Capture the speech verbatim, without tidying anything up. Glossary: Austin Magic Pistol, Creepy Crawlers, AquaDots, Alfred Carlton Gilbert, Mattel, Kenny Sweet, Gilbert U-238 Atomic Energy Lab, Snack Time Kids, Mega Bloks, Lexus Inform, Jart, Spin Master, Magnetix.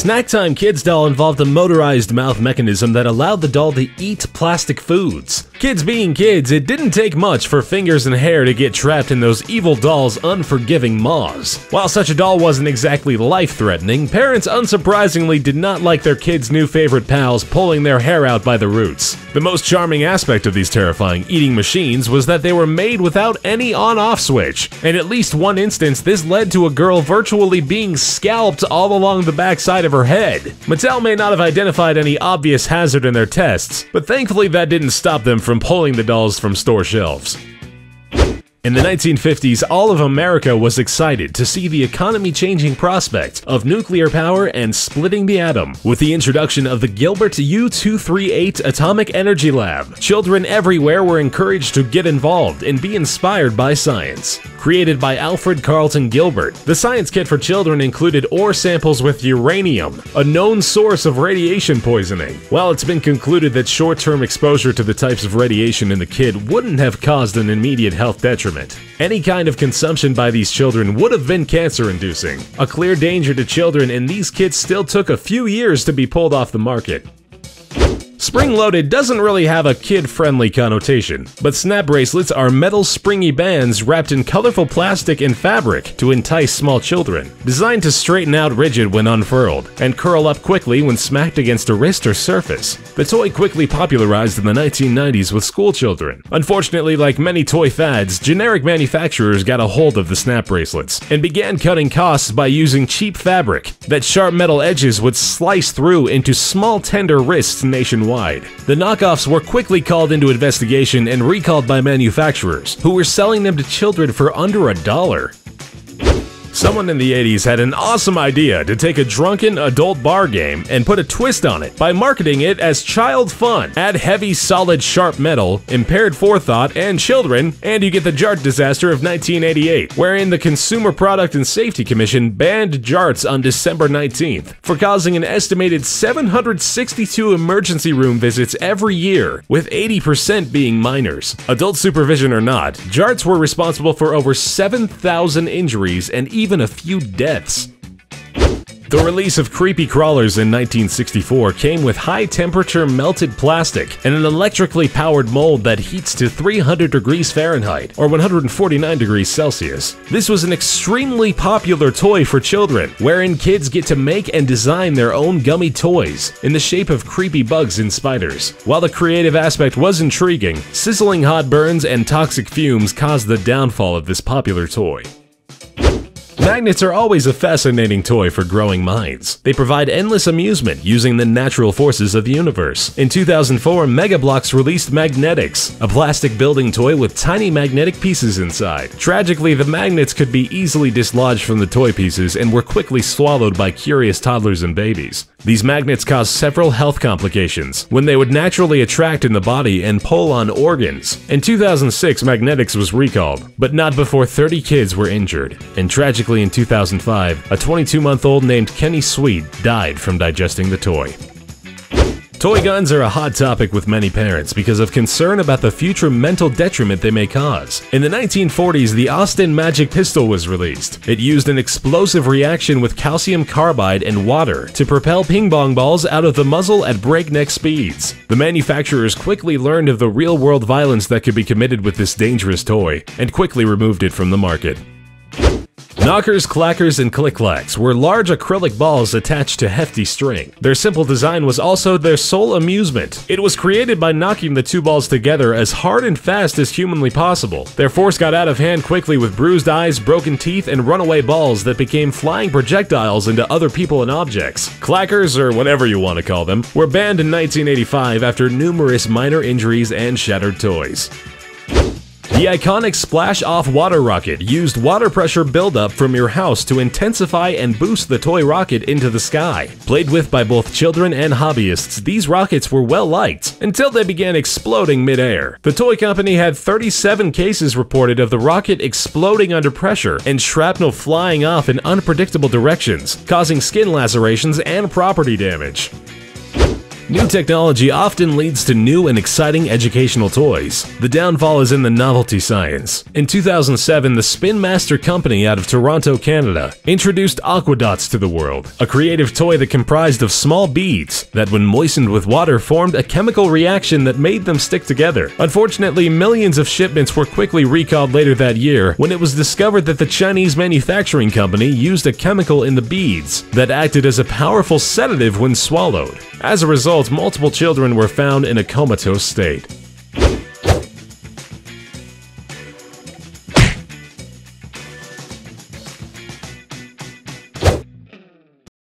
Snack Time Kids doll involved a motorized mouth mechanism that allowed the doll to eat plastic foods. Kids being kids, it didn't take much for fingers and hair to get trapped in those evil dolls' unforgiving maws. While such a doll wasn't exactly life-threatening, parents unsurprisingly did not like their kids' new favorite pals pulling their hair out by the roots. The most charming aspect of these terrifying eating machines was that they were made without any on-off switch. In at least one instance, this led to a girl virtually being scalped all along the backside of her head. Mattel may not have identified any obvious hazard in their tests, but thankfully that didn't stop them from from pulling the dolls from store shelves. In the nineteen fifties, all of America was excited to see the economy-changing prospect of nuclear power and splitting the atom. With the introduction of the Gilbert U two thirty-eight Atomic Energy Lab, children everywhere were encouraged to get involved and be inspired by science. Created by Alfred Carlton Gilbert, the science kit for children included ore samples with uranium, a known source of radiation poisoning. While it's been concluded that short-term exposure to the types of radiation in the kid wouldn't have caused an immediate health detriment, any kind of consumption by these children would have been cancer-inducing, a clear danger to children, and these kits still took a few years to be pulled off the market. Spring-loaded doesn't really have a kid-friendly connotation, but snap bracelets are metal springy bands wrapped in colorful plastic and fabric to entice small children, designed to straighten out rigid when unfurled, and curl up quickly when smacked against a wrist or surface. The toy quickly popularized in the nineteen nineties with school children. Unfortunately, like many toy fads, generic manufacturers got a hold of the snap bracelets, and began cutting costs by using cheap fabric that sharp metal edges would slice through into small tender wrists nationwide. Wide. The knockoffs were quickly called into investigation and recalled by manufacturers, who were selling them to children for under a dollar. Someone in the eighties had an awesome idea to take a drunken adult bar game and put a twist on it by marketing it as child fun. Add heavy, solid, sharp metal, impaired forethought, and children, and you get the Jart disaster of nineteen eighty-eight, wherein the Consumer Product and Safety Commission banned Jarts on December nineteenth for causing an estimated seven hundred sixty-two emergency room visits every year, with eighty percent being minors. Adult supervision or not, Jarts were responsible for over seven thousand injuries and even a few deaths. The release of Creepy Crawlers in nineteen sixty-four came with high-temperature melted plastic and an electrically powered mold that heats to three hundred degrees Fahrenheit or one hundred forty-nine degrees Celsius. This was an extremely popular toy for children, wherein kids get to make and design their own gummy toys in the shape of creepy bugs and spiders. While the creative aspect was intriguing, sizzling hot burns and toxic fumes caused the downfall of this popular toy. Magnets are always a fascinating toy for growing minds. They provide endless amusement using the natural forces of the universe. In two thousand four, Mega Bloks released Magnetix, a plastic building toy with tiny magnetic pieces inside. Tragically, the magnets could be easily dislodged from the toy pieces and were quickly swallowed by curious toddlers and babies. These magnets caused several health complications when they would naturally attract in the body and pull on organs. In two thousand six, Magnetix was recalled, but not before thirty kids were injured. And tragically, in two thousand five, a twenty-two-month-old named Kenny Sweet died from digesting the toy. Toy guns are a hot topic with many parents because of concern about the future mental detriment they may cause. In the nineteen forties, the Austin Magic Pistol was released. It used an explosive reaction with calcium carbide and water to propel ping-pong balls out of the muzzle at breakneck speeds. The manufacturers quickly learned of the real-world violence that could be committed with this dangerous toy and quickly removed it from the market. Knockers, clackers, and click-clacks were large acrylic balls attached to hefty string. Their simple design was also their sole amusement. It was created by knocking the two balls together as hard and fast as humanly possible. Their force got out of hand quickly with bruised eyes, broken teeth, and runaway balls that became flying projectiles into other people and objects. Clackers, or whatever you want to call them, were banned in nineteen eighty-five after numerous minor injuries and shattered toys. The iconic splash-off water rocket used water pressure buildup from your house to intensify and boost the toy rocket into the sky. Played with by both children and hobbyists, these rockets were well-liked until they began exploding mid-air. The toy company had thirty-seven cases reported of the rocket exploding under pressure and shrapnel flying off in unpredictable directions, causing skin lacerations and property damage. New technology often leads to new and exciting educational toys. The downfall is in the novelty science. In two thousand seven, the Spin Master company out of Toronto, Canada, introduced AquaDots to the world, a creative toy that comprised of small beads that when moistened with water formed a chemical reaction that made them stick together. Unfortunately, millions of shipments were quickly recalled later that year when it was discovered that the Chinese manufacturing company used a chemical in the beads that acted as a powerful sedative when swallowed. As a result, multiple children were found in a comatose state.